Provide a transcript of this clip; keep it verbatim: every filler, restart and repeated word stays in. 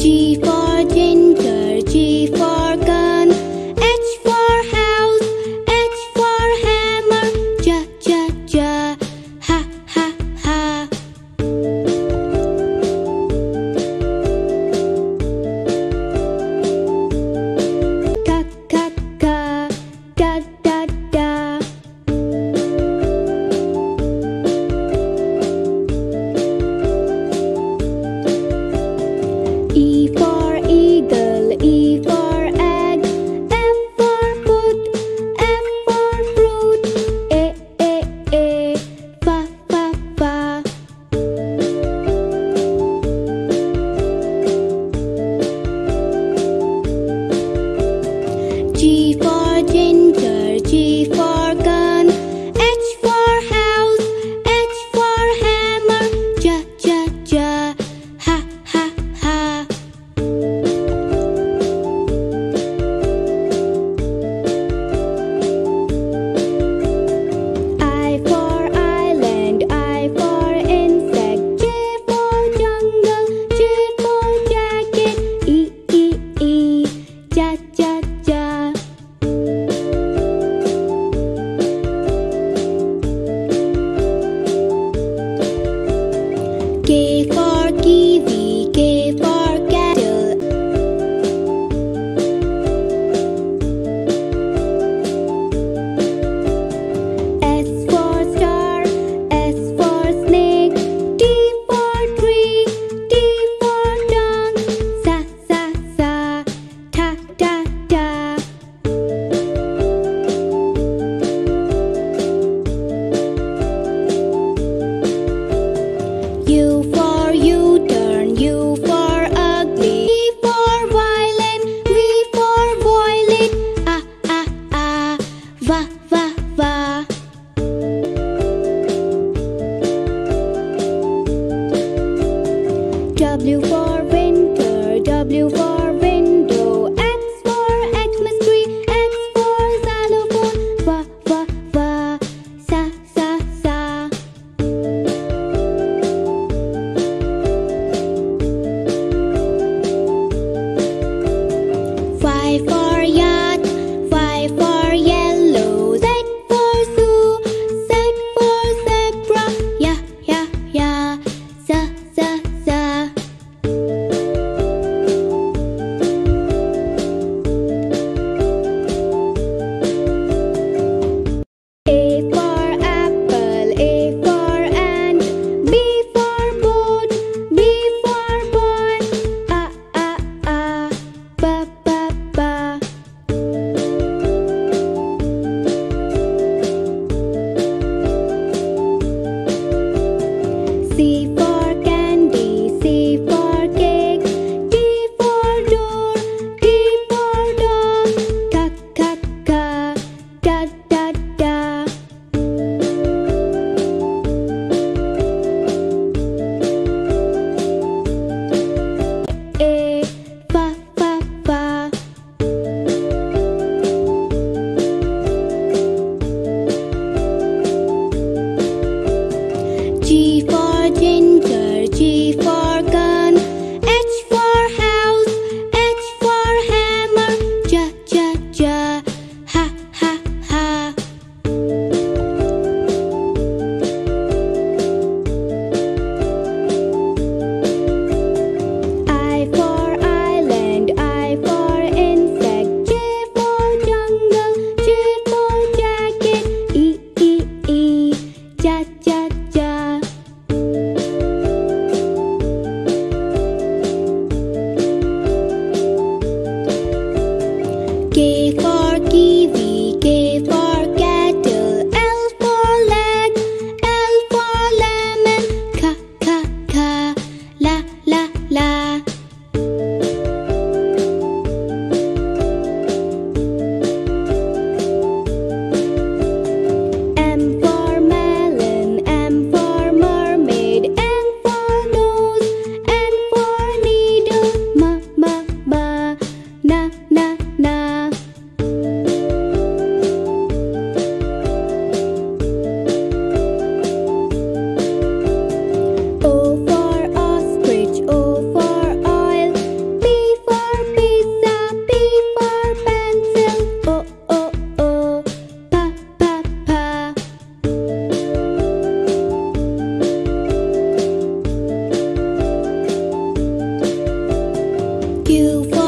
G for ginger, G for gun, H for house, H for hammer, J, J, J, ha, ha, ha. K, K, K, da, da, da. G for ginger, G for gun, H for house, H for hammer, J, J, J, ha, ha, ha. I for island, I for insect, J for jungle, J for jacket, E, E, E, J, J, J. K for kiwi, K for cattle, S for star, S for snake, T for tree, T for tongue, sa sa sa, ta ta ta. U for U-turn, U for ugly, V for violin, V for violin, ah ah ah, va va va. W for winter, W for window, X for atmosphere, X for xylophone, va va va, sa sa sa. Y for yacht, Y for yellow, Z for zoo, Z for zebra, ya, ya, ya, za, za, za. you for